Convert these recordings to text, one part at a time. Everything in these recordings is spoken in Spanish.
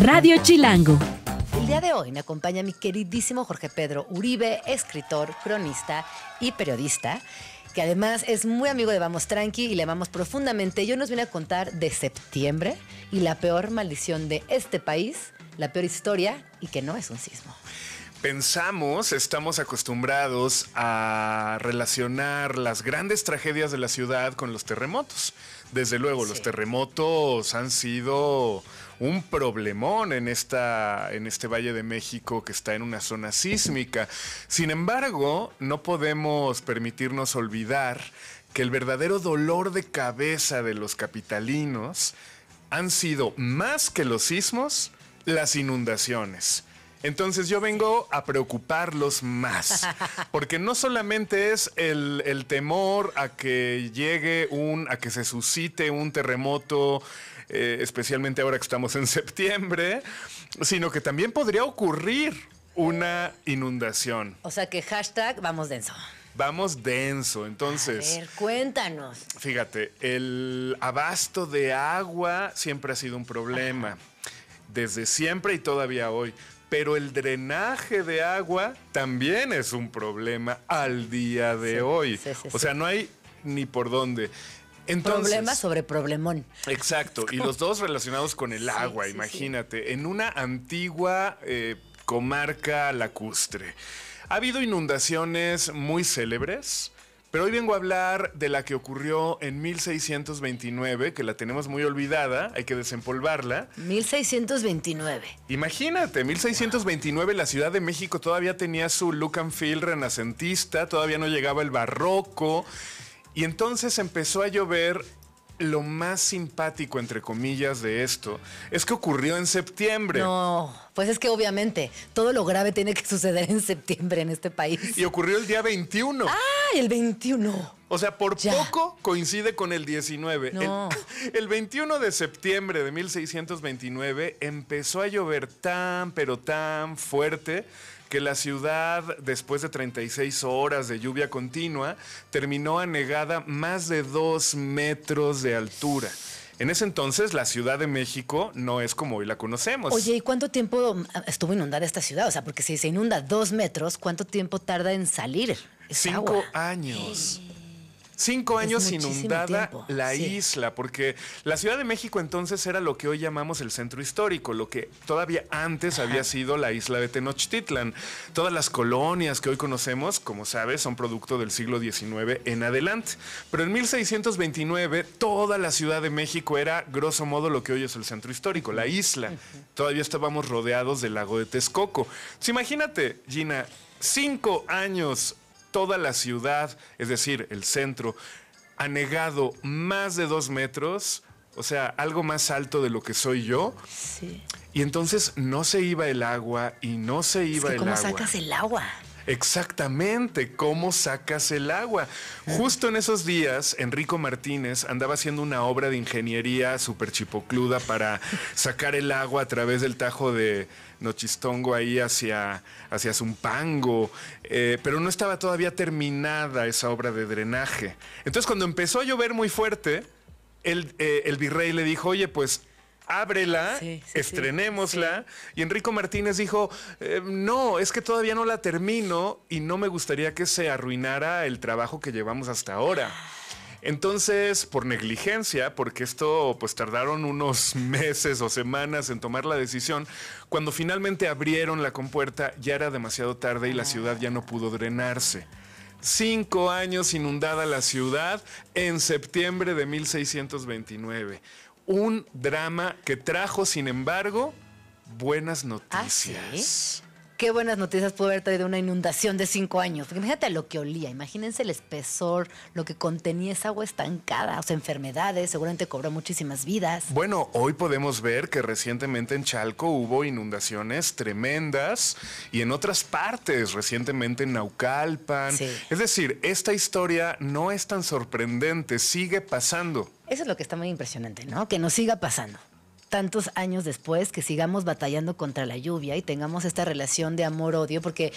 Radio Chilango. El día de hoy me acompaña mi queridísimo Jorge Pedro Uribe, escritor, cronista y periodista, que además es muy amigo de Vamos Tranqui y le amamos profundamente. Y hoy nos viene a contar de septiembre y la peor maldición de este país, la peor historia y que no es un sismo. Pensamos, estamos acostumbrados a relacionar las grandes tragedias de la ciudad con los terremotos. Desde luego, sí, los terremotos han sido un problemón en este Valle de México que está en una zona sísmica. Sin embargo, no podemos permitirnos olvidar que el verdadero dolor de cabeza de los capitalinos han sido, más que los sismos, las inundaciones. Entonces yo vengo a preocuparlos más, porque no solamente es el temor a que llegue a que se suscite un terremoto, especialmente ahora que estamos en septiembre, sino que también podría ocurrir una inundación. O sea que hashtag vamos denso. Vamos denso, entonces... A ver, cuéntanos. Fíjate, el abasto de agua siempre ha sido un problema, desde siempre y todavía hoy. Pero el drenaje de agua también es un problema al día de hoy. Sí. O sea, no hay ni por dónde. Entonces, problema sobre problemón. Exacto, y los dos relacionados con el agua, imagínate. Sí. En una antigua comarca lacustre. Ha habido inundaciones muy célebres, pero hoy vengo a hablar de la que ocurrió en 1629, que la tenemos muy olvidada, hay que desempolvarla. 1629. Imagínate, 1629, la Ciudad de México todavía tenía su look and feel renacentista, todavía no llegaba el barroco, y entonces empezó a llover. Lo más simpático, entre comillas, de esto es que ocurrió en septiembre. No, pues es que obviamente todo lo grave tiene que suceder en septiembre en este país. Y ocurrió el día 21. ¡Ah, el 21! O sea, por poco coincide con el 19. No. El 21 de septiembre de 1629 empezó a llover tan, pero tan fuerte que la ciudad, después de 36 horas de lluvia continua, terminó anegada más de 2 metros de altura. En ese entonces, la Ciudad de México no es como hoy la conocemos. Oye, ¿y cuánto tiempo estuvo inundada esta ciudad? O sea, porque si se inunda 2 metros, ¿cuánto tiempo tarda en salir esa 5 agua? 5 años. 5 años inundada la isla, porque la Ciudad de México entonces era lo que hoy llamamos el centro histórico, lo que todavía antes había sido la isla de Tenochtitlán. Todas las colonias que hoy conocemos, como sabes, son producto del siglo XIX en adelante. Pero en 1629 toda la Ciudad de México era, grosso modo, lo que hoy es el centro histórico, la isla. Todavía estábamos rodeados del lago de Texcoco. Entonces, imagínate, Gina, 5 años... Toda la ciudad, es decir, el centro, anegado más de 2 metros, o sea, algo más alto de lo que soy yo. Sí. Y entonces no se iba el agua y no se iba el agua. ¿Cómo sacas el agua? Exactamente, ¿cómo sacas el agua? Justo en esos días, Enrico Martínez andaba haciendo una obra de ingeniería súper chipocluda para sacar el agua a través del Tajo de Nochistongo ahí hacia Zumpango, pero no estaba todavía terminada esa obra de drenaje. Entonces, cuando empezó a llover muy fuerte, el virrey le dijo, oye, pues... ábrela, estrenémosla. Y Enrico Martínez dijo, no, es que todavía no la termino y no me gustaría que se arruinara el trabajo que llevamos hasta ahora. Entonces, por negligencia, porque esto pues tardaron unos meses o semanas en tomar la decisión, cuando finalmente abrieron la compuerta ya era demasiado tarde y la ciudad ya no pudo drenarse. 5 años inundada la ciudad en septiembre de 1629. Un drama que trajo, sin embargo, buenas noticias. ¿Ah, sí? Qué buenas noticias pudo haber traído una inundación de 5 años. Porque imagínate a lo que olía, imagínense el espesor, lo que contenía esa agua estancada, o sea, enfermedades, seguramente cobró muchísimas vidas. Bueno, hoy podemos ver que recientemente en Chalco hubo inundaciones tremendas y en otras partes, recientemente en Naucalpan. Sí. Es decir, esta historia no es tan sorprendente, sigue pasando. Eso es lo que está muy impresionante, ¿no? Que nos siga pasando. Tantos años después, que sigamos batallando contra la lluvia y tengamos esta relación de amor-odio, porque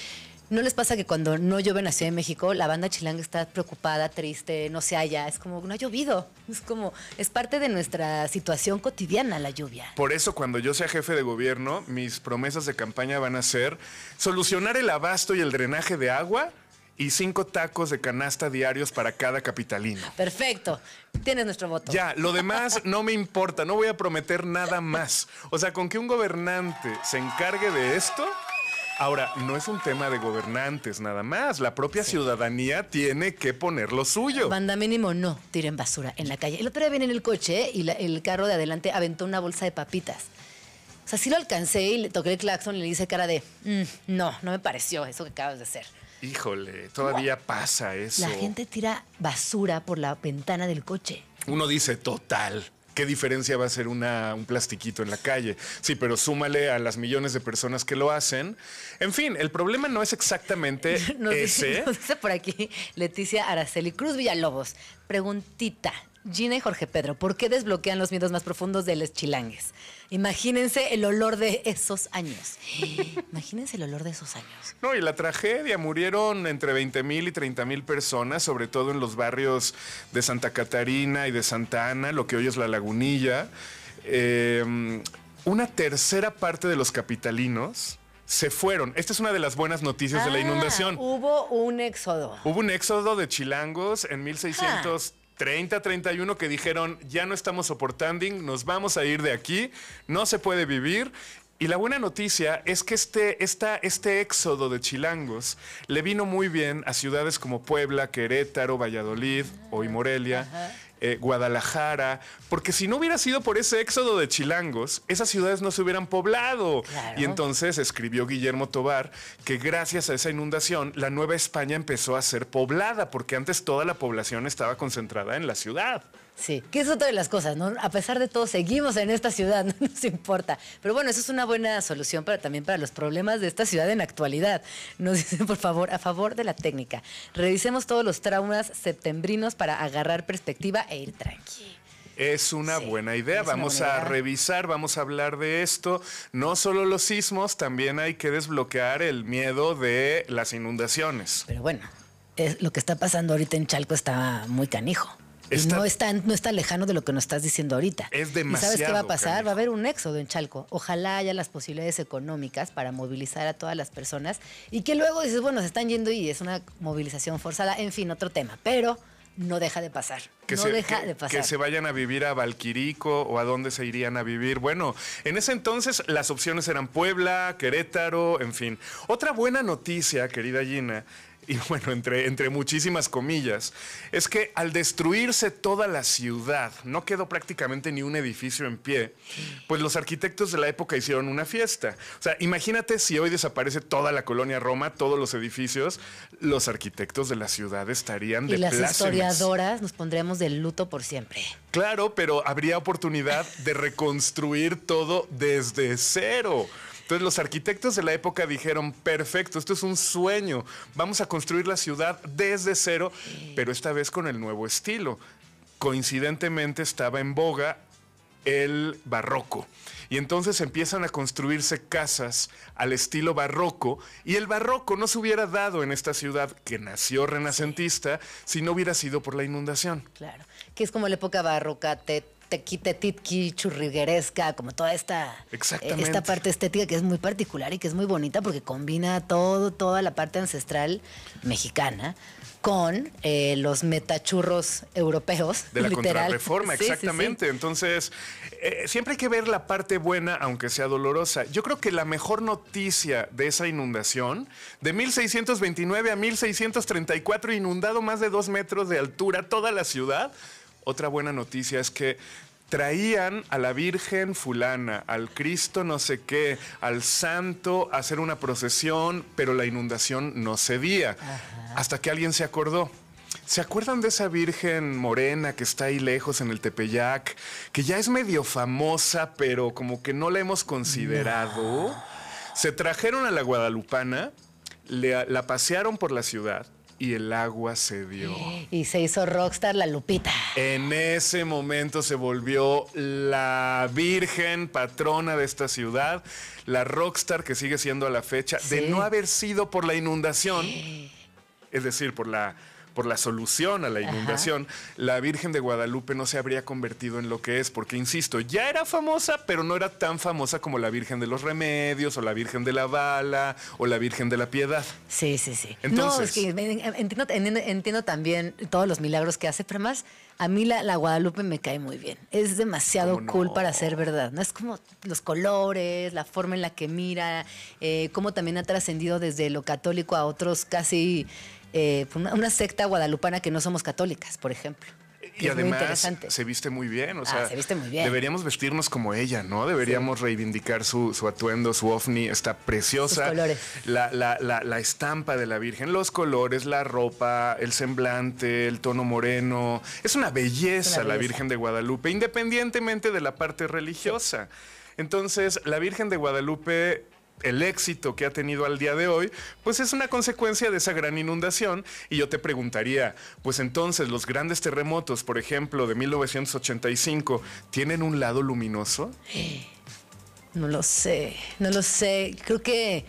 ¿No les pasa que cuando no llueve en la Ciudad de México, la banda chilanga está preocupada, triste, no se halla? Es como, no ha llovido. Es como, es parte de nuestra situación cotidiana la lluvia. Por eso, cuando yo sea jefe de gobierno, mis promesas de campaña van a ser solucionar el abasto y el drenaje de agua y 5 tacos de canasta diarios para cada capitalino. Perfecto. Tienes nuestro voto. Ya, lo demás no me importa. No voy a prometer nada más. O sea, con que un gobernante se encargue de esto... Ahora, no es un tema de gobernantes nada más. La propia ciudadanía tiene que poner lo suyo. Banda, mínimo, no tiren basura en la calle. El otro día viene en el coche y el carro de adelante aventó una bolsa de papitas. O sea, sí lo alcancé y le toqué el claxon y le hice cara de... no me pareció eso que acabas de hacer. Híjole, todavía pasa eso. La gente tira basura por la ventana del coche. Uno dice, total... ¿Qué diferencia va a ser un plastiquito en la calle? Sí, pero súmale a las millones de personas que lo hacen. En fin, el problema no es exactamente ese. Nos dice por aquí Leticia Araceli Cruz Villalobos. Preguntita, Gina y Jorge Pedro, ¿por qué desbloquean los miedos más profundos de los chilangues? Imagínense el olor de esos años. Imagínense el olor de esos años. No, y la tragedia. Murieron entre 20,000 y 30,000 personas, sobre todo en los barrios de Santa Catarina y de Santa Ana, lo que hoy es la Lagunilla. Una tercera parte de los capitalinos se fueron. Esta es una de las buenas noticias de la inundación. Hubo un éxodo. Hubo un éxodo de chilangos en 1630, 31, que dijeron, ya no estamos soportando, nos vamos a ir de aquí, no se puede vivir. Y la buena noticia es que este éxodo de chilangos le vino muy bien a ciudades como Puebla, Querétaro, Valladolid, hoy Morelia, Guadalajara, porque si no hubiera sido por ese éxodo de chilangos, esas ciudades no se hubieran poblado. Claro. Y entonces escribió Guillermo Tobar que gracias a esa inundación, la Nueva España empezó a ser poblada, porque antes toda la población estaba concentrada en la ciudad. Sí, que es otra de las cosas, ¿no? A pesar de todo, seguimos en esta ciudad, no nos importa. Pero bueno, eso es una buena solución también para los problemas de esta ciudad en la actualidad. Nos dicen, por favor, a favor de la técnica, revisemos todos los traumas septembrinos para agarrar perspectiva e ir tranqui. Es una buena idea, vamos a revisar, vamos a hablar de esto. No solo los sismos, también hay que desbloquear el miedo de las inundaciones. Pero bueno, lo que está pasando ahorita en Chalco está muy canijo. No está lejano de lo que nos estás diciendo ahorita. Es demasiado. ¿Y sabes qué va a pasar? Cariño. Va a haber un éxodo en Chalco. Ojalá haya las posibilidades económicas para movilizar a todas las personas y que luego dices, bueno, se están yendo y es una movilización forzada. En fin, otro tema. Pero no deja de pasar. Que se vayan a vivir a Valquirico o a dónde se irían a vivir. Bueno, en ese entonces las opciones eran Puebla, Querétaro, en fin. Otra buena noticia, querida Gina, y bueno, entre muchísimas comillas, es que al destruirse toda la ciudad, no quedó prácticamente ni un edificio en pie, pues los arquitectos de la época hicieron una fiesta. O sea, imagínate si hoy desaparece toda la colonia Roma, todos los edificios, los arquitectos de la ciudad estarían de plácemes. Y las historiadoras nos pondríamos de luto por siempre. Claro, pero habría oportunidad de reconstruir todo desde cero. Entonces los arquitectos de la época dijeron, perfecto, esto es un sueño, vamos a construir la ciudad desde cero, pero esta vez con el nuevo estilo. Coincidentemente estaba en boga el barroco. Y entonces empiezan a construirse casas al estilo barroco, y el barroco no se hubiera dado en esta ciudad que nació renacentista si no hubiera sido por la inundación. Claro, que es como la época barroca tequita, churrigueresca, como toda esta parte estética que es muy particular y que es muy bonita porque combina toda la parte ancestral mexicana con los metachurros europeos. De la Contrarreforma, exactamente. Sí. Entonces, siempre hay que ver la parte buena, aunque sea dolorosa. Yo creo que la mejor noticia de esa inundación, de 1629 a 1634, inundado más de 2 metros de altura toda la ciudad. Otra buena noticia es que traían a la Virgen fulana, al Cristo no sé qué, al santo a hacer una procesión, pero la inundación no cedía. Ajá. Hasta que alguien se acordó. ¿Se acuerdan de esa Virgen morena que está ahí lejos en el Tepeyac, que ya es medio famosa, pero como que no la hemos considerado? No. Se trajeron a la guadalupana, la pasearon por la ciudad y el agua cedió. Y se hizo rockstar la Lupita. En ese momento se volvió la virgen patrona de esta ciudad, la rockstar que sigue siendo a la fecha, sí, de no haber sido por la inundación, es decir, por la solución a la inundación, la Virgen de Guadalupe no se habría convertido en lo que es, porque, insisto, ya era famosa, pero no era tan famosa como la Virgen de los Remedios, o la Virgen de la Bala, o la Virgen de la Piedad. Sí, sí, sí. Entonces, no, es que entiendo también todos los milagros que hace, pero más, a mí la Guadalupe me cae muy bien. Es demasiado cool para ser verdad, ¿no? Es como los colores, la forma en la que mira, cómo también ha trascendido desde lo católico a otros casi... una secta guadalupana que no somos católicas, por ejemplo. Y además se viste muy bien, o sea, se viste muy bien. Deberíamos vestirnos como ella, ¿no? Deberíamos reivindicar su atuendo, su ovni, está preciosa. Sus colores. La estampa de la Virgen, los colores, la ropa, el semblante, el tono moreno. Es una belleza, la Virgen de Guadalupe, independientemente de la parte religiosa. Sí. Entonces, la Virgen de Guadalupe... el éxito que ha tenido al día de hoy, pues es una consecuencia de esa gran inundación. Y yo te preguntaría, pues entonces, los grandes terremotos, por ejemplo, de 1985, ¿tienen un lado luminoso? No lo sé, no lo sé. Creo que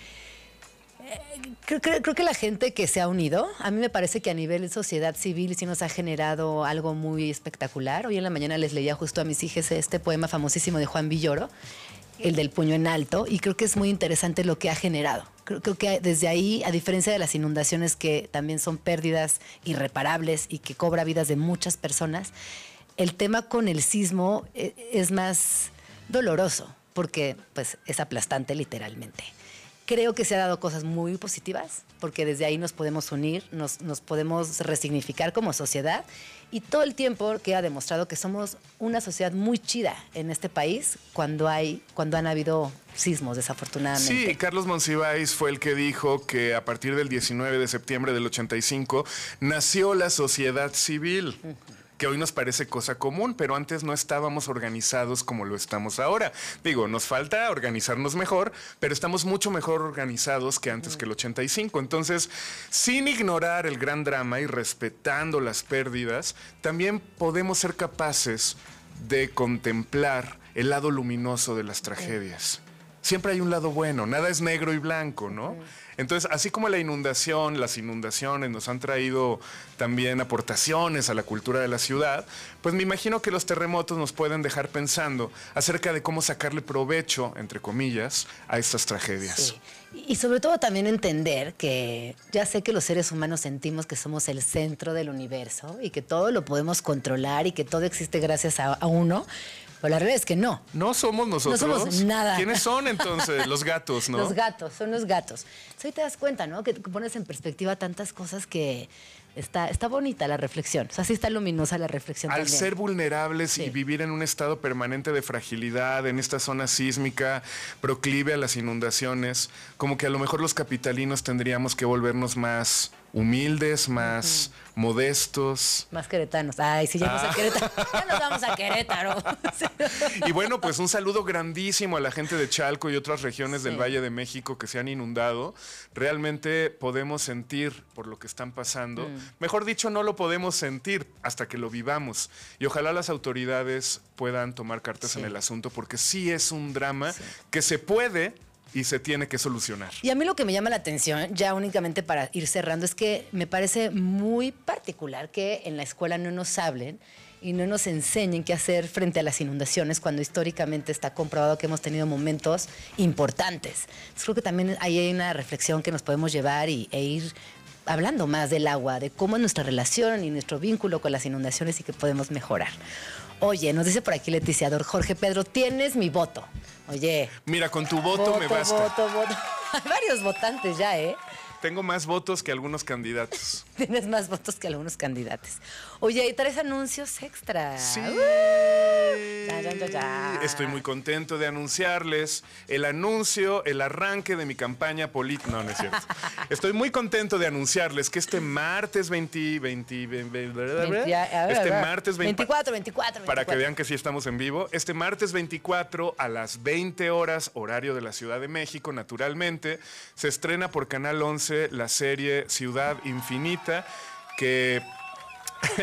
la gente que se ha unido, a mí me parece que a nivel de sociedad civil sí nos ha generado algo muy espectacular. Hoy en la mañana les leía justo a mis hijas este poema famosísimo de Juan Villoro, el del puño en alto, y creo que es muy interesante lo que ha generado. Creo que desde ahí, a diferencia de las inundaciones, que también son pérdidas irreparables y que cobra vidas de muchas personas, el tema con el sismo es más doloroso, porque pues es aplastante literalmente. Creo que se han dado cosas muy positivas, porque desde ahí nos podemos unir, nos podemos resignificar como sociedad, y todo el tiempo que ha demostrado que somos una sociedad muy chida en este país cuando han habido sismos, desafortunadamente. Sí, Carlos Monsiváis fue el que dijo que a partir del 19 de septiembre del 85 nació la sociedad civil. Que hoy nos parece cosa común, pero antes no estábamos organizados como lo estamos ahora. Digo, nos falta organizarnos mejor, pero estamos mucho mejor organizados que antes, que el 85. Entonces, sin ignorar el gran drama y respetando las pérdidas, también podemos ser capaces de contemplar el lado luminoso de las tragedias. Siempre hay un lado bueno, nada es negro y blanco, ¿no? Entonces, así como la inundación, las inundaciones nos han traído también aportaciones a la cultura de la ciudad, pues me imagino que los terremotos nos pueden dejar pensando acerca de cómo sacarle provecho, entre comillas, a estas tragedias. Sí. Y sobre todo también entender que ya sé que los seres humanos sentimos que somos el centro del universo y que todo lo podemos controlar y que todo existe gracias a uno. Pero la realidad es que no. No somos nosotros. No somos nada. ¿Quiénes son entonces? Los gatos, ¿no? Los gatos, son los gatos. Entonces, ahí te das cuenta, ¿no? Que pones en perspectiva tantas cosas que... Está bonita la reflexión, o sea, sí está luminosa la reflexión. Al también ser vulnerables, sí, y vivir en un estado permanente de fragilidad, en esta zona sísmica, proclive a las inundaciones, como que a lo mejor los capitalinos tendríamos que volvernos más humildes, más modestos. Más queretanos. Ay, si llegamos a Querétaro, ya nos vamos a Querétaro. Y bueno, pues un saludo grandísimo a la gente de Chalco y otras regiones del Valle de México que se han inundado. Realmente podemos sentir por lo que están pasando. Mejor dicho, no lo podemos sentir hasta que lo vivamos. Y ojalá las autoridades puedan tomar cartas en el asunto, porque sí es un drama que se puede y se tiene que solucionar. Y a mí lo que me llama la atención, ya únicamente para ir cerrando, es que me parece muy particular que en la escuela no nos hablen y no nos enseñen qué hacer frente a las inundaciones, cuando históricamente está comprobado que hemos tenido momentos importantes. Entonces, creo que también ahí hay una reflexión que nos podemos llevar e ir hablando más del agua, de cómo es nuestra relación y nuestro vínculo con las inundaciones y que podemos mejorar. Oye, nos dice por aquí Leticia, Jorge Pedro, tienes mi voto. Oye. Mira, con tu voto me basta. Voto. Hay varios votantes ya, ¿eh? Tengo más votos que algunos candidatos. Tienes más votos que algunos candidatos. Oye, hay 3 anuncios extra. Sí. Ya. Estoy muy contento de anunciarles el arranque de mi campaña política. No, no es cierto. Estoy muy contento de anunciarles que este martes 24. Para que vean que sí estamos en vivo. Este martes 24 a las 20 horas, horario de la Ciudad de México, naturalmente, se estrena por Canal 11 11, la serie Ciudad Infinita, que...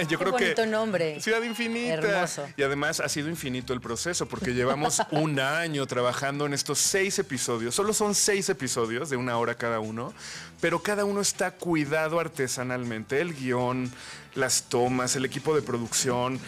Yo creo que... Qué bonito nombre. Ciudad Infinita. Hermoso. Y además ha sido infinito el proceso, porque llevamos un año trabajando en estos 6 episodios. Solo son 6 episodios de 1 hora cada uno, pero cada uno está cuidado artesanalmente. El guión, las tomas, el equipo de producción,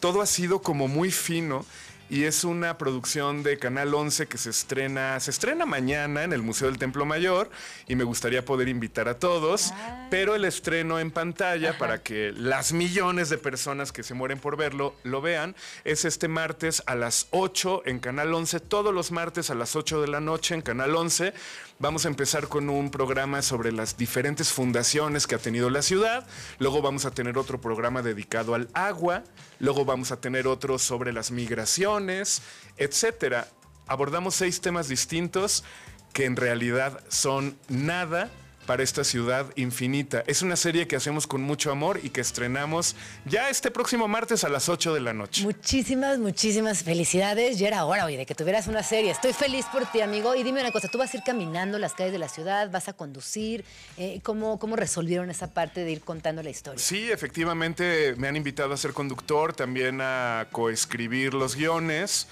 todo ha sido como muy fino. Y es una producción de Canal 11 que se estrena mañana en el Museo del Templo Mayor, y me gustaría poder invitar a todos, pero el estreno en pantalla, para que las millones de personas que se mueren por verlo lo vean, es este martes a las 8 en Canal 11, todos los martes a las 8 de la noche en Canal 11. Vamos a empezar con un programa sobre las diferentes fundaciones que ha tenido la ciudad, luego vamos a tener otro programa dedicado al agua, luego vamos a tener otro sobre las migraciones, etcétera. Abordamos 6 temas distintos que en realidad son nada para esta ciudad infinita. Es una serie que hacemos con mucho amor y que estrenamos ya este próximo martes a las 8 de la noche. Muchísimas, muchísimas felicidades. Ya era hora, oye, de que tuvieras una serie. Estoy feliz por ti, amigo. Y dime una cosa, ¿tú vas a ir caminando las calles de la ciudad? ¿Vas a conducir? ¿Cómo resolvieron esa parte de ir contando la historia? Sí, efectivamente me han invitado a ser conductor, también a coescribir los guiones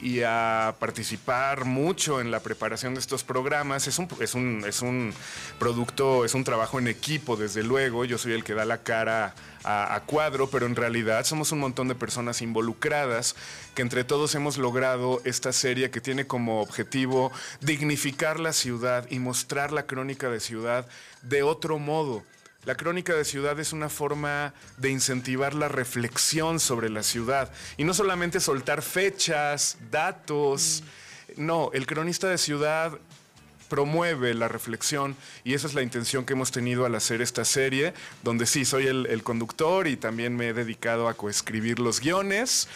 y a participar mucho en la preparación de estos programas. Es un trabajo en equipo, desde luego. Yo soy el que da la cara a cuadro, pero en realidad somos un montón de personas involucradas que entre todos hemos logrado esta serie que tiene como objetivo dignificar la ciudad y mostrar la crónica de ciudad de otro modo. La crónica de ciudad es una forma de incentivar la reflexión sobre la ciudad. Y no solamente soltar fechas, datos. No, el cronista de ciudad promueve la reflexión, y esa es la intención que hemos tenido al hacer esta serie, donde sí, soy el conductor y también me he dedicado a coescribir los guiones,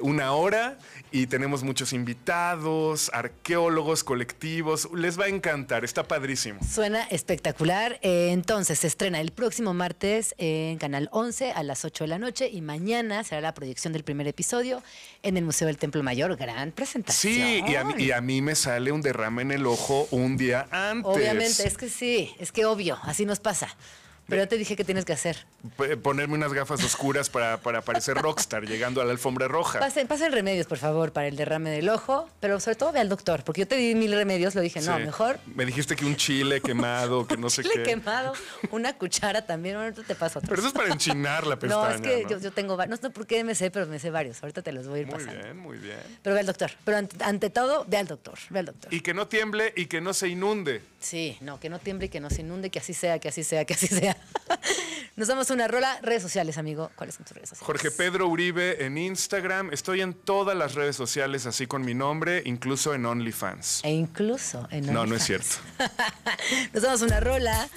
1 hora, y tenemos muchos invitados, arqueólogos, colectivos. Les va a encantar, está padrísimo. Suena espectacular. Entonces, se estrena el próximo martes en Canal 11 a las 8 de la noche, y mañana será la proyección del primer episodio en el Museo del Templo Mayor. Gran presentación. Sí, y a mí me sale un derrame en el ojo un día antes. Obviamente, es que sí, es que obvio, así nos pasa. Pero yo te dije que tienes que hacer. Ponerme unas gafas oscuras para parecer rockstar llegando a la alfombra roja. Pasen remedios, por favor, para el derrame del ojo, pero sobre todo ve al doctor, porque yo te di 1000 remedios, lo dije, sí. No, mejor... Me dijiste que un chile quemado, que no sé qué. Un chile quemado, una cuchara también, bueno, tú te paso otro. Pero eso es para enchinar la pestaña. No, es que ¿no? Yo tengo varios, no sé por qué me sé, pero me sé varios, ahorita te los voy a ir pasando. Muy bien, muy bien. Pero ve al doctor, pero ante todo, ve al doctor. Y que no tiemble y que no se inunde. Sí, no, que no tiemble y que no se inunde, que así sea, que así sea, que así sea. Nos damos una rola. Redes sociales, amigo. ¿Cuáles son tus redes sociales? Jorge Pedro Uribe en Instagram. Estoy en todas las redes sociales, así con mi nombre, incluso en OnlyFans. E incluso en OnlyFans. No, no es cierto. Nos damos una rola.